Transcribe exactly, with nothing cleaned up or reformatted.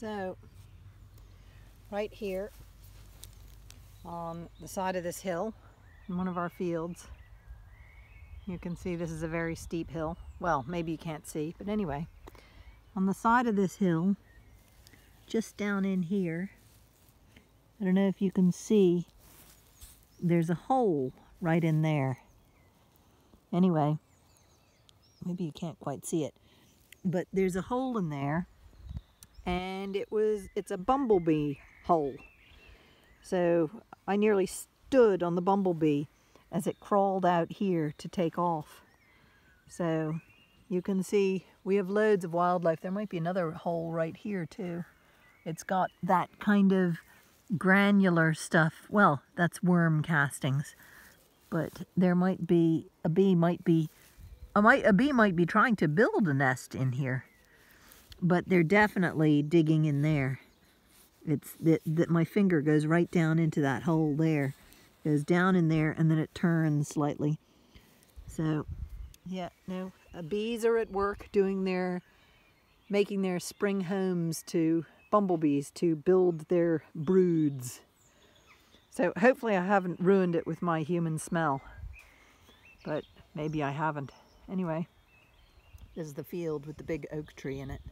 So right here on the side of this hill in one of our fields, you can see this is a very steep hill. Well, maybe you can't see, but anyway, on the side of this hill, just down in here, I don't know if you can see, there's a hole right in there. Anyway, maybe you can't quite see it, but there's a hole in there, and it was it's a bumblebee hole. So I nearly stood on the bumblebee as it crawled out here to take off. So you can see we have loads of wildlife. There might be another hole right here too. It's got that kind of granular stuff. Well, that's worm castings, but there might be a bee might be a, might, a bee might be trying to build a nest in here, but they're definitely digging in there. It's that it, my finger goes right down into that hole there, goes down in there, and then it turns slightly. So yeah, no, uh, bees are at work doing their making their spring homes to bumblebees to build their broods. So hopefully I haven't ruined it with my human smell, but maybe I haven't. Anyway, this is the field with the big oak tree in it.